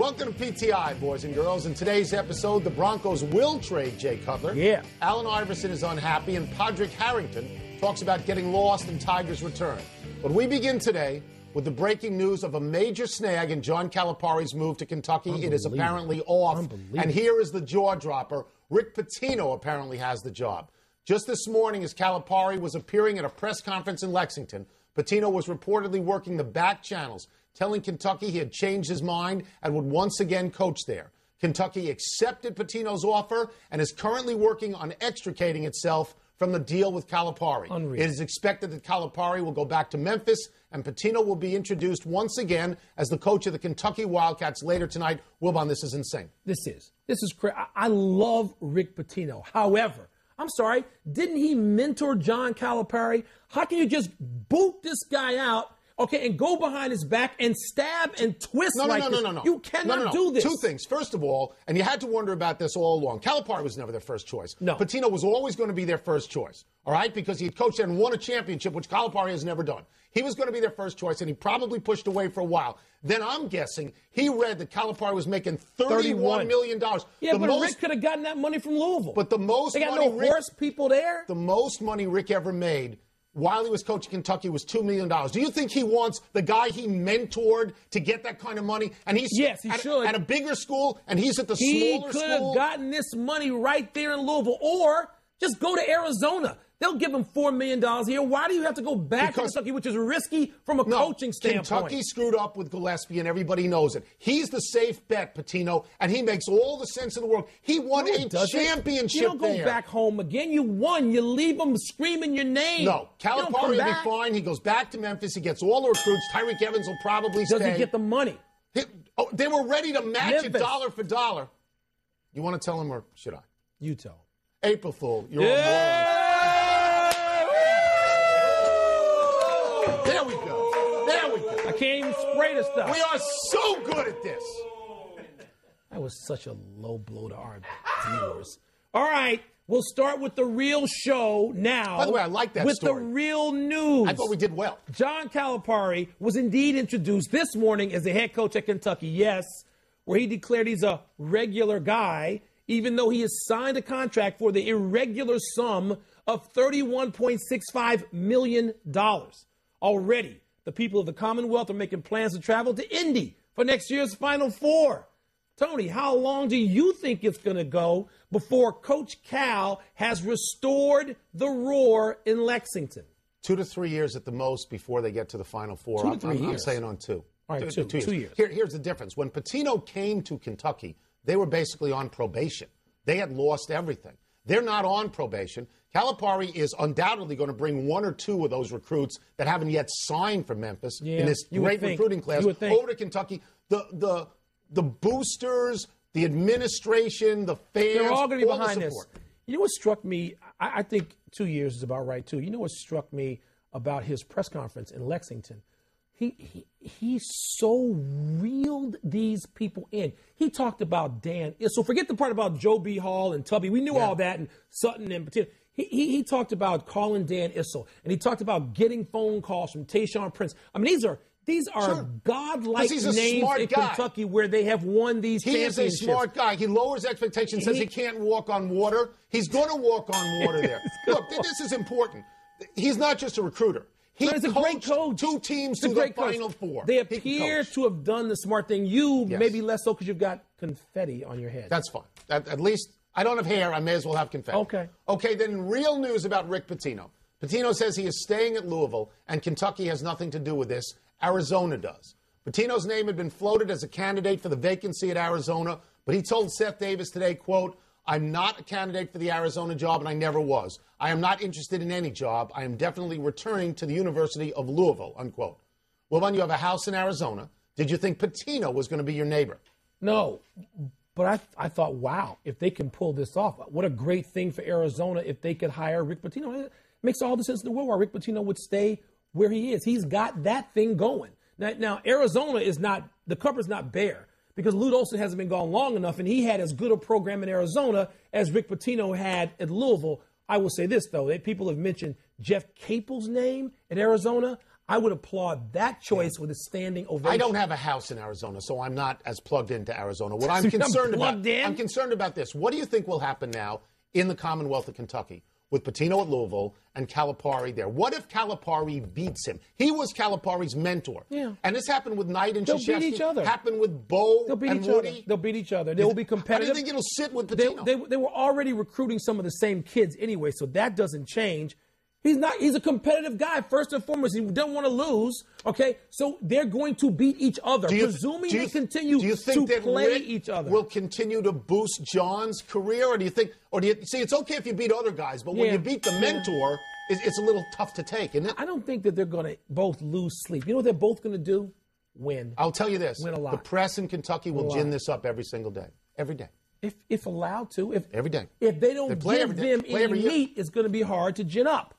Welcome to PTI, boys and girls. In today's episode, the Broncos will trade Jay Cutler. Yeah. Allen Iverson is unhappy, and Padraic Harrington talks about getting lost in Tiger's return. But we begin today with the breaking news of a major snag in John Calipari's move to Kentucky. It is apparently off. And here is the jaw-dropper. Rick Pitino apparently has the job. Just this morning, as Calipari was appearing at a press conference in Lexington, Pitino was reportedly working the back channels, telling Kentucky he had changed his mind and would once again coach there. Kentucky accepted Pitino's offer and is currently working on extricating itself from the deal with Calipari. Unreal. It is expected that Calipari will go back to Memphis, and Pitino will be introduced once again as the coach of the Kentucky Wildcats later tonight. Wilbon, this is insane. This is crazy. I love Rick Pitino. However, I'm sorry, didn't he mentor John Calipari? How can you just boot this guy out, okay, and go behind his back and stab and twist No. You cannot do this. Two things. First of all, and you had to wonder about this all along, Calipari was never their first choice. No. Pitino was always going to be their first choice, all right, because he had coached and won a championship, which Calipari has never done. He was going to be their first choice, and he probably pushed away for a while. Then I'm guessing he read that Calipari was making $31 million. Yeah, but Rick could have gotten that money from Louisville. But the most money... They got no worse people there. The most money Rick ever made while he was coaching Kentucky was $2 million. Do you think he wants the guy he mentored to get that kind of money? And he's at a bigger school, and he's at the smaller school? He could have gotten this money right there in Louisville. Or just go to Arizona. They'll give him $4 million a year. Why do you have to go back to Kentucky, which is risky from a coaching standpoint? Kentucky screwed up with Gillespie, and everybody knows it. He's the safe bet, Pitino, and he makes all the sense in the world. He won a championship there. You don't go back home again. You won. You leave them screaming your name. No. Calipari will be fine. He goes back to Memphis. He gets all the recruits. Tyreek Evans will probably stay. Doesn't get the money. They were ready to match it dollar for dollar. You want to tell him, or should I? You tell him. April Fool. You're a moron. There we go. I can't even spray this stuff. We are so good at this. That was such a low blow to our viewers. All right, we'll start with the real show now. By the way, I like that story. With the real news. I thought we did well. John Calipari was indeed introduced this morning as the head coach at Kentucky, where he declared he's a regular guy, even though he has signed a contract for the irregular sum of $31.65 million. Already, the people of the Commonwealth are making plans to travel to Indy for next year's Final Four. Tony, how long do you think it's going to go before Coach Cal has restored the roar in Lexington? 2 to 3 years at the most before they get to the Final Four. 2 to 3 years. I'm saying on two. All right, two years. Here's the difference. When Pitino came to Kentucky, they were basically on probation. They had lost everything. They're not on probation. Calipari is undoubtedly going to bring one or two of those recruits that haven't yet signed for Memphis in this great recruiting class over to Kentucky. The boosters, the administration, the fans, they're all going to be behind this. You know what struck me? I think 2 years is about right, too. You know what struck me about his press conference in Lexington? He so reeled these people in. He talked about Dan Issel. Forget the part about Joe B. Hall and Tubby. We knew all that, and Sutton and Patino. He talked about calling Dan Issel, and he talked about getting phone calls from Tayshaun Prince. I mean, these are godlike names in Kentucky where they have won these championships. He is a smart guy. He lowers expectations, says he can't walk on water. He's going to walk on water there. Look, this is important. He's not just a recruiter. He's a great coach. Two teams to the Final Four. They appear to have done the smart thing. You maybe less so because you've got confetti on your head. That's fine. At least I don't have hair. I may as well have confetti. Okay, then real news about Rick Pitino. Pitino says he is staying at Louisville, and Kentucky has nothing to do with this. Arizona does. Pitino's name had been floated as a candidate for the vacancy at Arizona, but he told Seth Davis today, quote, "I'm not a candidate for the Arizona job, and I never was. I am not interested in any job. I am definitely returning to the University of Louisville," unquote. Wilbon, you have a house in Arizona. Did you think Pitino was going to be your neighbor? No, but I thought, wow, if they can pull this off, what a great thing for Arizona if they could hire Rick Pitino. It makes all the sense in the world why Rick Pitino would stay where he is. He's got that thing going. Now Arizona is not, the cupboard's not bare, because Lute Olson hasn't been gone long enough, and he had as good a program in Arizona as Rick Pitino had at Louisville. I will say this, though. People have mentioned Jeff Capel's name at Arizona. I would applaud that choice with a standing ovation. I don't have a house in Arizona, so I'm not as plugged into Arizona. What I'm concerned about, I'm concerned about this. What do you think will happen now in the Commonwealth of Kentucky with Pitino at Louisville and Calipari there? What if Calipari beats him? He was Calipari's mentor. Yeah. And this happened with Knight and Krzyzewski. They'll beat each other. Happened with Bo and Woody. They'll beat each other. They will be competitive. How do you think it'll sit with Pitino? They were already recruiting some of the same kids anyway, so that doesn't change. He's a competitive guy, first and foremost. He doesn't want to lose, okay? So they're going to beat each other, presuming they continue to play each other. Will continue to boost John's career, or do you think, or do you see? It's okay if you beat other guys, but when you beat the mentor, it's a little tough to take, isn't it? I don't think that they're going to both lose sleep. You know what they're both going to do? Win. I'll tell you this: win a lot. The press in Kentucky will gin this up every single day, every day. If allowed to, every day. If they don't give them any meat, it's going to be hard to gin up.